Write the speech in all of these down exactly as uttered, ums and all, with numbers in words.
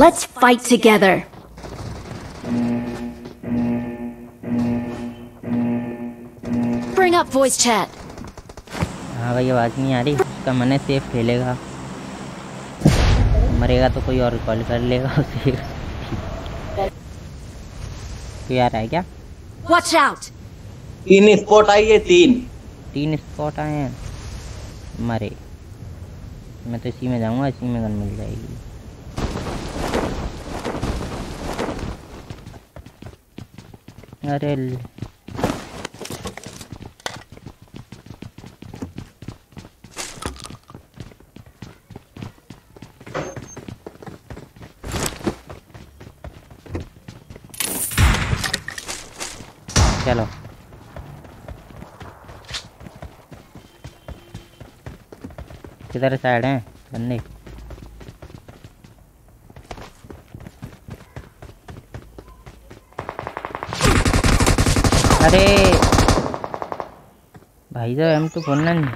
Let's fight together. Bring up voice chat. हाँ भाई आवाज़ नहीं आ रही, उसका मन है सेफ खेलेगा, मरेगा तो कोई और कॉल कर लेगा उसे। कोई आ रहा है क्या? Watch out! तीन स्पॉट आई है, तीन तीन स्पॉट आए हैं, मरे। मैं तो इसी में जाऊंगा, इसी में गन मिल जाएगी। अरे चलो किधर साइड है बंदे? अरे भाई साहब हम तो बोलना नहीं,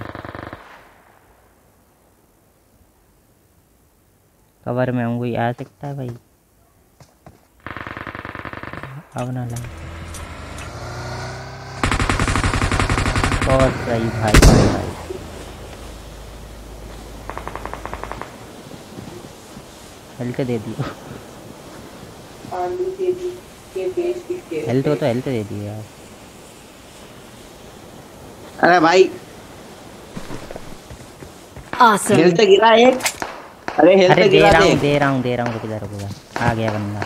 कवर में हम कोई आ सकता है भाई, अब ना लाए। बहुत सही भाई, भाई, भाई। हेल्थ दे दियो, हेल्थ को तो हेल्थ दे दियो यार। अरे भाई awesome. हेल्थ गिरा एक। अरे हेल्थ अरे गिरा दे रहा हूं दे रहा हूं दे रहा हूं रुक जा। आ गया बंदा,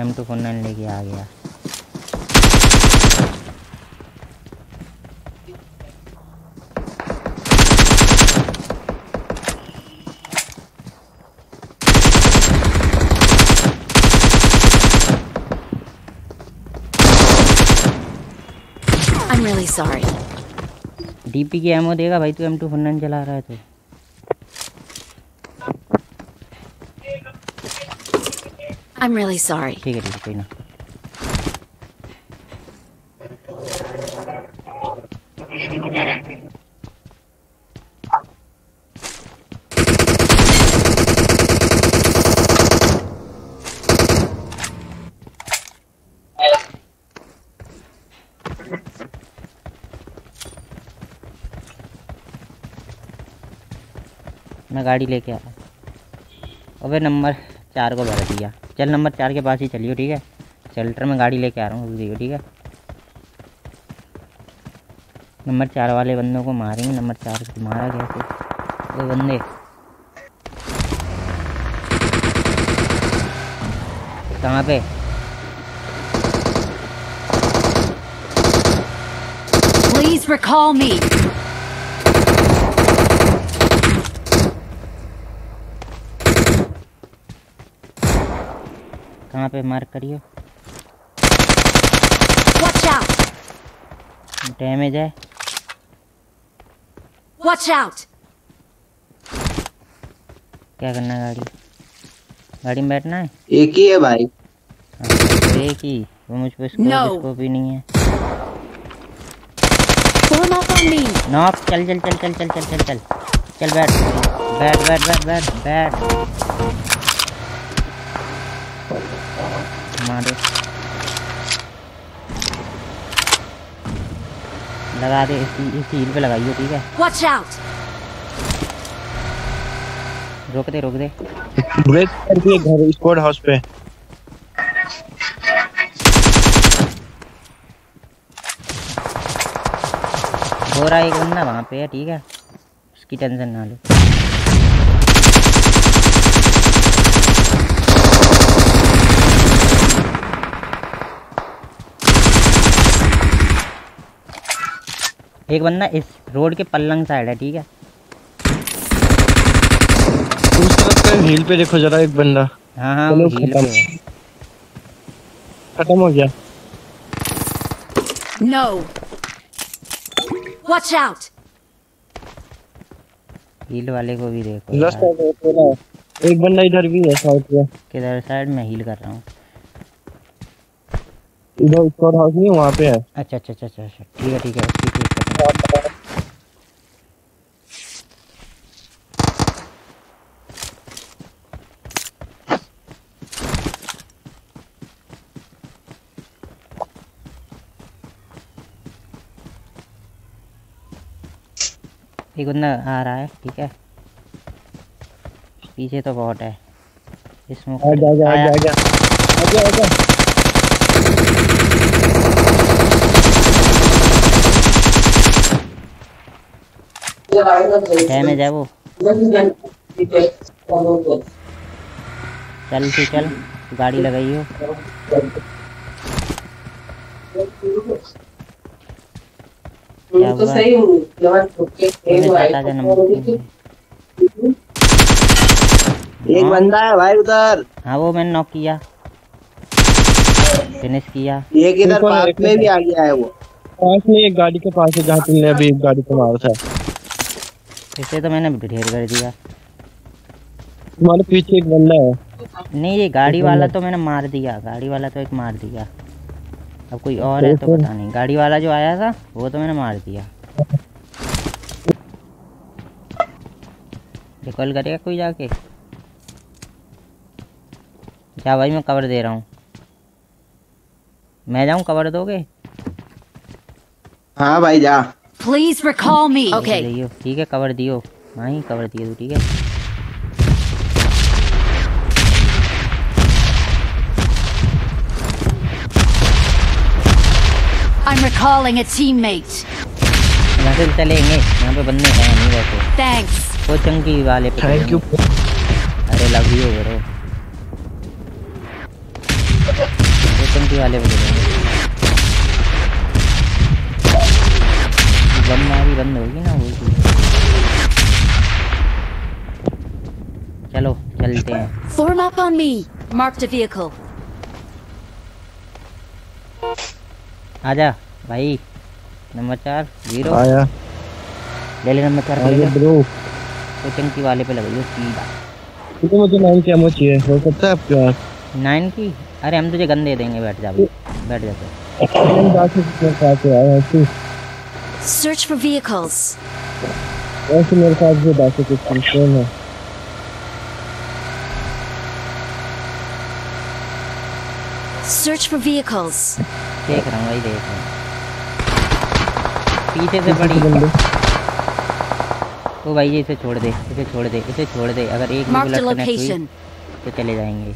एम टू फोर नाइन लेके आ गया। I'm really sorry. डीपी की एमओ देगा भाई तू, एम टू फोर नाइन चला रहा है तो। I'm really sorry. ठीक है ठीक है कोई ना। मैं गाड़ी लेके आया। अबे नंबर चार को भर दिया, चल नंबर चार के पास ही चलियो ठीक है। शेल्टर में गाड़ी लेके आ रहा हूँ ठीक है। नंबर चार वाले बंदों को मारेंगे। नंबर चार को मारा कैसे? वो बंदे कहाँ पे? Please recall me. कहाँ पे मार्क करियो? Watch out! डैमेज है। Watch out! क्या करना है? गाड़ी गाड़ी में बैठना है। एक ही है भाई, एक ही। वो मुझको इसको भी नहीं है। नॉक चल चल चल चल चल चल चल चल चल बैठ बैठ बैठ बैठ बैठ बैठ मारो, लगा दे इसी इसी हील पे लगाइयो ठीक है। Watch out! रोक दे रोक दे ब्रेक कर दिए घर स्क्वाड हाउस पे। बोरा एक बंदा वहाँ पे है ठीक है, उसकी टेंशन ना लो। एक बंदा इस रोड के पल्लंग साइड है ठीक है। उस तरफ का हील पे देखो जरा, एक बंदा। हाँ हाँ वो हील पे है। खत्म हो गया। No. Watch out. हील वाले को भी देखो। लास्ट साइड एक बंदा इधर भी है साइड पे। किधर साइड? मैं हील कर रहा हूँ। इधर स्टोर हाउस नहीं वहाँ पे है। अच्छा अच्छा अच्छा अच्छा ठीक है ठीक है। एक बंदा आ रहा है, ठीक है, पीछे तो बहुत है इसमें। आ जा जा जा जा जा जा डैमेज है वो। चल से चल, गाड़ी लगाई हो तो सही हूं। एक बंदा है भाई उधर। हाँ वो मैंने नॉक किया, फिनिश किया। ये किधर पार्क में भी आ गया है वो। पास में एक गाड़ी के पास है जहाँ तुमने अभी एक गाड़ी को मारा था। इसे तो मैंने ढेर कर दिया। तुम्हारे पीछे एक बंदा है। नहीं ये गाड़ी वाला तो मैंने मार दिया, गाड़ी वाला तो एक मार दिया। अब कोई और है तो पता नहीं। गाड़ी वाला जो आया था वो तो मैंने मार दिया। रिकॉल करेगा कोई जाके? जा भाई मैं कवर दे रहा हूँ। मैं जाऊँ कवर दोगे? हाँ भाई जा। Please recall me. Okay. ठीक है कवर दियो भाई, कवर दिए तू, ठीक है। I'm recalling a teammate. यहाँ से चलेंगे, यहाँ पे बंदे हैं नहीं वैसे। Thanks. वो चंकी वाले पे। Thank you. अरे लव यू ब्रो। वो चंकी वाले पे चलेंगे। बंदा भी बंद होगी ना वो। चलो चलते हैं। Form up on me. Mark the vehicle. आजा भाई, नंबर चार जीरो आया, ले ले नंबर चार ब्रो। तो चंकी वाले पे लगाइयो सीधा। तो मुझे नाइन की एमो चाहिए, हो सकता है आपके पास नाइन की? अरे हम तुझे गन दे देंगे, बैठ जा बैठ जा। Search for vehicles. वैसे मेरे पास भी दस की कंफर्म है। Search for vehicles. देख रहा हूँ भाई, देख रहा हूँ। पीछे से बड़ी। ओ भाई ये इसे छोड़ दे, इसे छोड़ दे, इसे छोड़ दे। अगर एक भी लड़का ना कोई तो चले जाएंगे।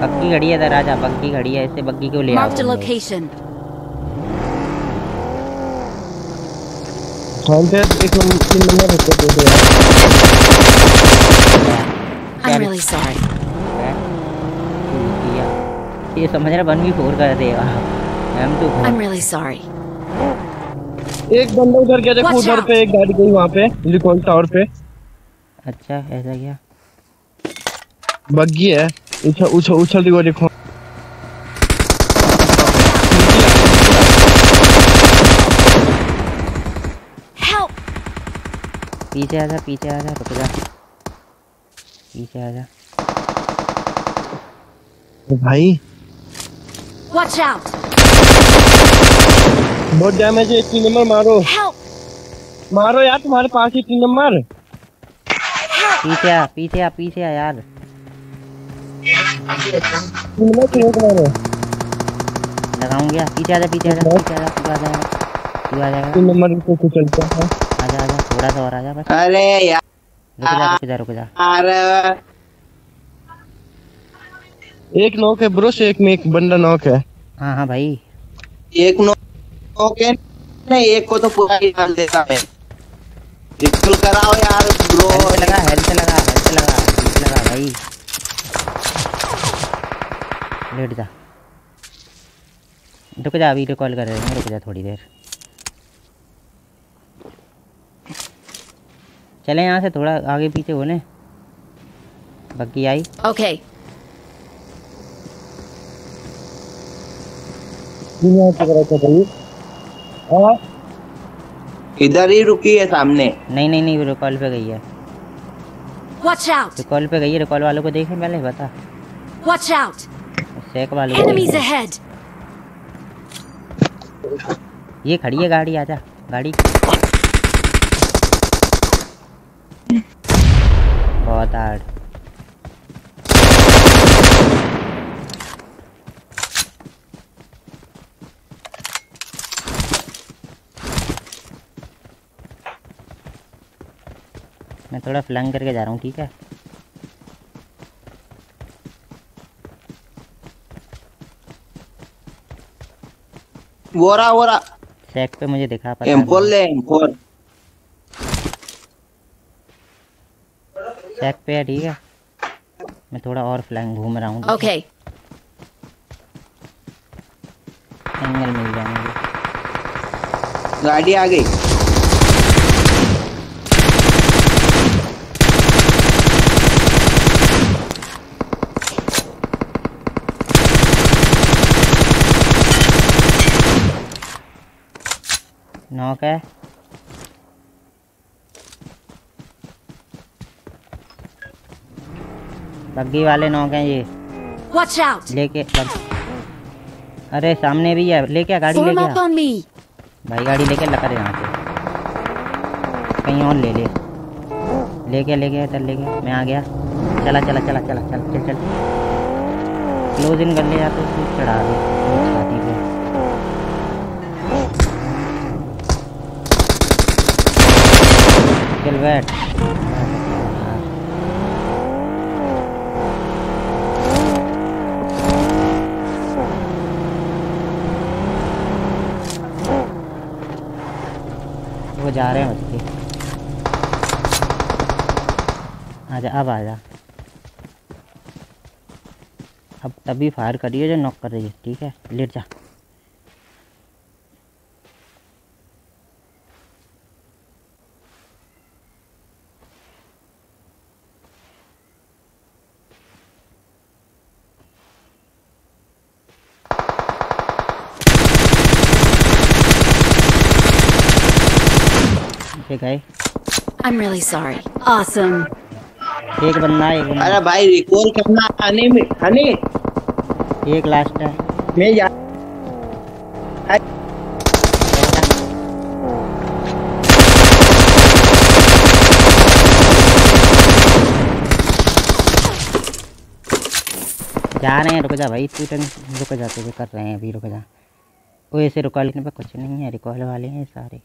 बग्गी खड़ी है दराजा, बग्गी खड़ी है, इसे बग्गी को ले आओ। Mark the location. एक नंबर रखो दे दो। I'm really sorry. ये समझ रहा वन वी फोर कर देगा। हम तो I'm really sorry. एक बंदा उधर गया था उधर पे, एक गाड़ी गई वहाँ पे रिकॉल टावर पे। अच्छा ऐसा क्या? बग्गी है, उछल उछल उछल दी वो रिकॉल। Help! पीछे आजा, पीछे आजा, रुक जा। पीछे आजा भाई। Watch out. बहुत डैमेज है। तीन नंबर मारो। Help. मारो यार, तुम्हारे पास ही तीन नंबर। पीछे आ, पीछे आ, पीछे आ यार। तीन नंबर क्यों मारो? लगाऊं क्या? पीछे आजा, पीछे आजा, पीछे आजा, तू आ जाएगा, तू आ जाएगा। तीन नंबर को कुछ चलता है। आजा आजा, थोड़ा सा और आजा बस। अरे यार रुक जा, रुक जा, रुक जा। अरे एक नॉक है ब्रो, एक में एक बंदा नॉक है। हां हां भाई एक नॉक है। नहीं एक को तो पूरा ही डाल देता मैं। रिकॉल कराओ यार ब्रो। लगा हेल्थ लगा, हेल्थ लगा, हेल्थ लगा भाई। लेट जा, रुक जा, अभी रिकॉल कर रहे हैं, रुक जा थोड़ी देर। चले यहाँ से थोड़ा आगे पीछे होने। बग्गी आई। ओके इधर ही रुकी है सामने। नहीं नहीं नहीं, रिकॉल पे गई है। Watch out. रिकॉल पे गई है। रिकॉल वालों को देखें पहले, बता। Watch out. सेक वालों को। Enemies ahead. ये खड़ी है गाड़ी, आजा गाड़ी। बहुत हार्ड। मैं थोड़ा फ्लंग करके जा रहा हूँ, ठीक है। वोरा वोरा सेक पे मुझे दिखा पड़ा, एम फोर ले एम फोर सेक पे है, ठीक है। मैं थोड़ा और फ्लैंग घूम रहा हूँ, ओके एंगल मिल जाएंगे। गाड़ी आ गई, नॉक है। बग्गी वाले नॉक हैं ये, वॉच आउट। लेके अरे सामने भी है, लेके आ गाड़ी, लेके आ भाई गाड़ी, लेके लगा यहाँ से कहीं और ले ले, लेके लेके चल, लेके मैं आ गया। चला चला चला चला चल चल चल क्लोज इन कर ले या तो चढ़ा दे। बैठ वो जा रहे हैं उसके, आजा अब आजा, अब तभी फायर करिए जो नॉक कर रही है, ठीक है। लेट जा, गए। I'm really sorry. Awesome. एक बंदा है, अरे भाई रिकॉल करना आने में आने। एक लास्ट है। मैं जा जा रहे हैं, रुक जा भाई, तू रुक जा, तू कर रहे हैं अभी, रुक जा। वो ऐसे रुका लेने पर कुछ नहीं है, रिकॉल वाले हैं सारे।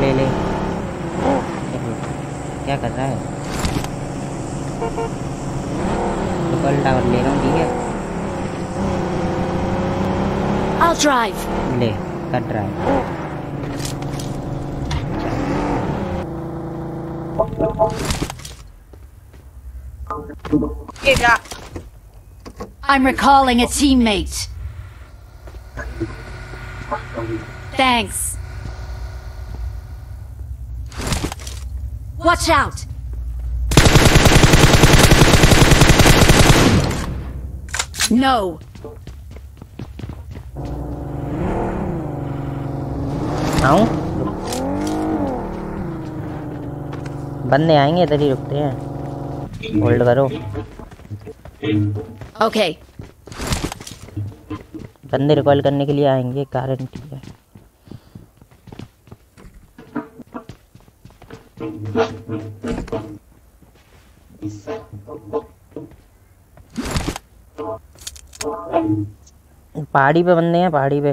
ले ले क्या कर रहा है, डबल टावर ले रहा हूँ, ठीक है। I'll drive. ले कर drive. I'm recalling a teammate. Thanks. Watch out! No! आओ बंदे आएंगे, इधर ही रुकते हैं, होल्ड करो। Okay. बंदे रिकॉल करने के लिए आएंगे, गारंटी है। पहाड़ी पे बंदे हैं, पहाड़ी पे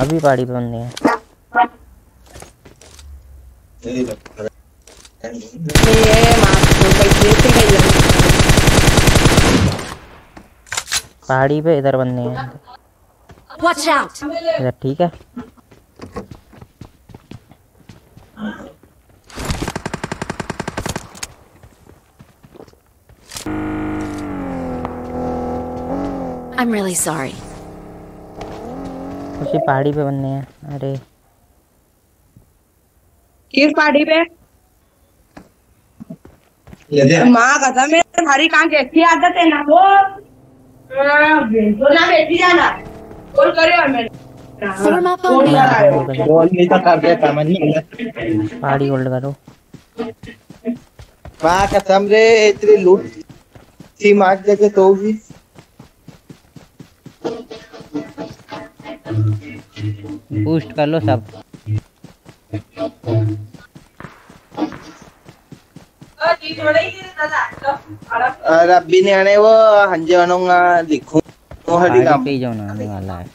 अभी पहाड़ी पे बंदे हैं। पहाड़ी पे इधर बंदे हैं, ठीक है। I'm really sorry. उसी पहाड़ी पे बंदे हैं, अरे किस पार्टी पे माँ कहता मेरे तुम्हारी काम की अच्छी आदत है ना वो ना बेटी जाना कॉल करे और मेरे कॉल नहीं तो कर दे सामान नहीं पार्टी होल्ड करो माँ कसम रे इतनी लूट सी मार जगह तो भी बूस्ट कर लो सब अरे अभी नहीं आने वो हंजे बनूंगा लिखूं वो हरी काम पे जाना आने वाला है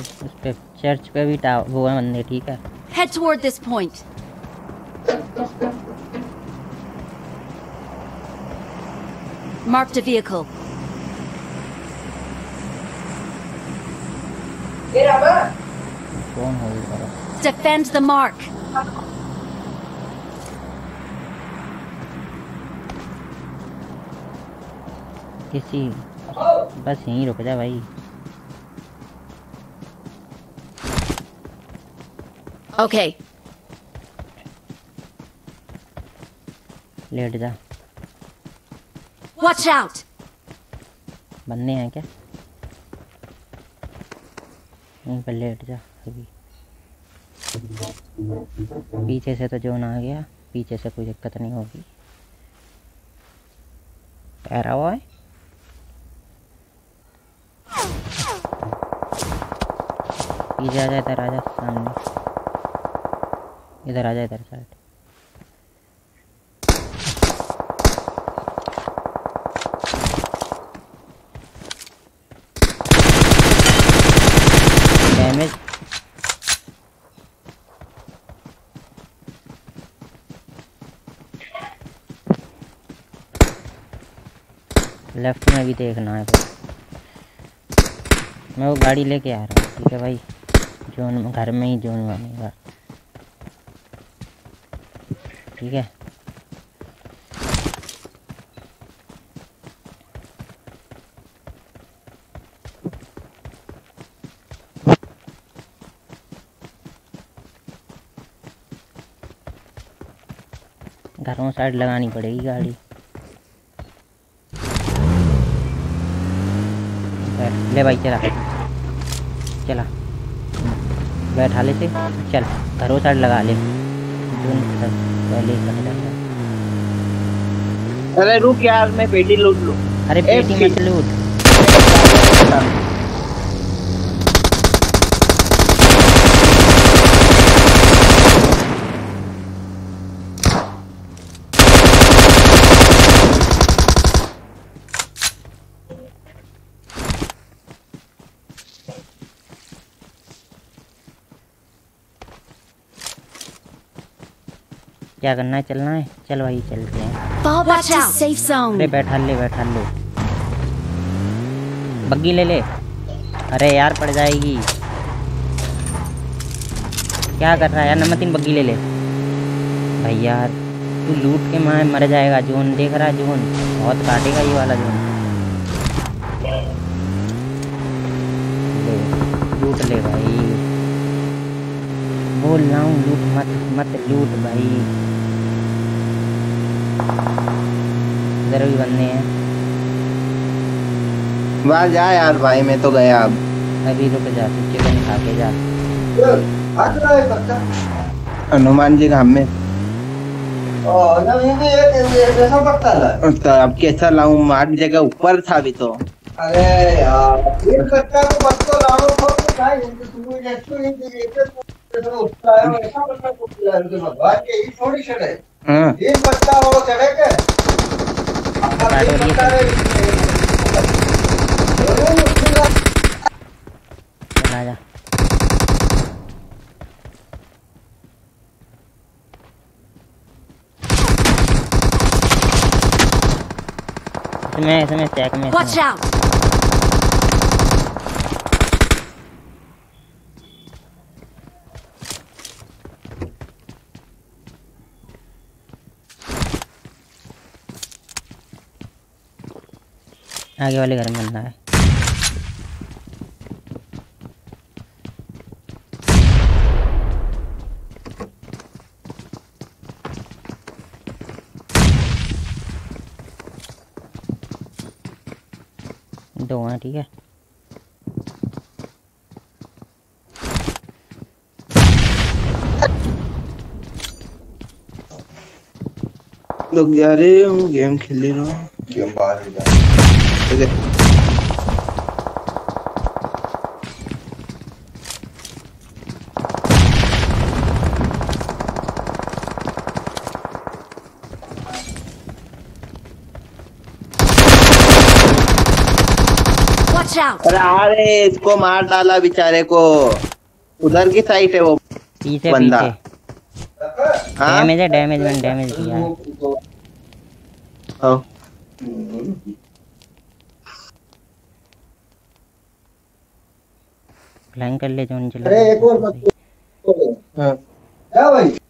उस पे चर्च पे भी टावर वो है मंदिर ठीक है head toward this point marked a vehicle Defend the mark. किसी बस यहीं रुक जा भाई. Okay. लेट जा. Watch out. बंदे हैं क्या? यहीं पर लेट जा अभी पीछे से तो जो ना आ गया पीछे से कोई दिक्कत नहीं होगी पैरा बॉय पीछे आ जाए इधर आ जा सामने इधर आ जाए इधर साइड लेफ्ट में भी देखना है भाई मैं वो गाड़ी लेके आ रहा हूँ ठीक है भाई जोन घर में ही जोन बनेगा ठीक है घरों साइड लगानी पड़ेगी गाड़ी ले भाई चला चला बैठा ले से चल घरों साइड लगा ले पहले अरे रुक यार मैं पेटी लूट लूँ अरे पेटी मत लूट क्या करना है चलना है चल भाई चलते हैं ले बैठा ले बैठा ले बग्गी ले ले अरे यार पड़ जाएगी क्या कर रहा है यार नंबर तीन बग्गी ले ले भाई यार तू लूट के मार मर जाएगा जोन देख रहा है जोन बहुत काटेगा ये वाला जोन ले लूट ले भाई बोल रहा हूँ लूट मत मत लूट भाई इधर भी बनने हैं वाह जा यार भाई मैं तो गया अब अभी रुक जा चिकन खा के जा हनुमान जी काम में अब कैसा लाऊं मार जगह ऊपर था भी तो अरे यार कच्चा तो बस तो लाओ तो थोड़ी है एक बच्चा हो चढ़े के इसमें इसमें टैग में आगे वाले घर में बंदा है। दो हैं ठीक है। लोग जा रहे हैं गेम खेल रहा हूँ गेम बाहर जा रहे हैं। अरे इसको मार डाला बेचारे को। उधर की साइड है वो पीछे बंदा। डैमेज है डैमेज मैंने डैमेज किया। आओ फ्लैंक कर ले जो नीचे। अरे एक और मत। हां जा भाई।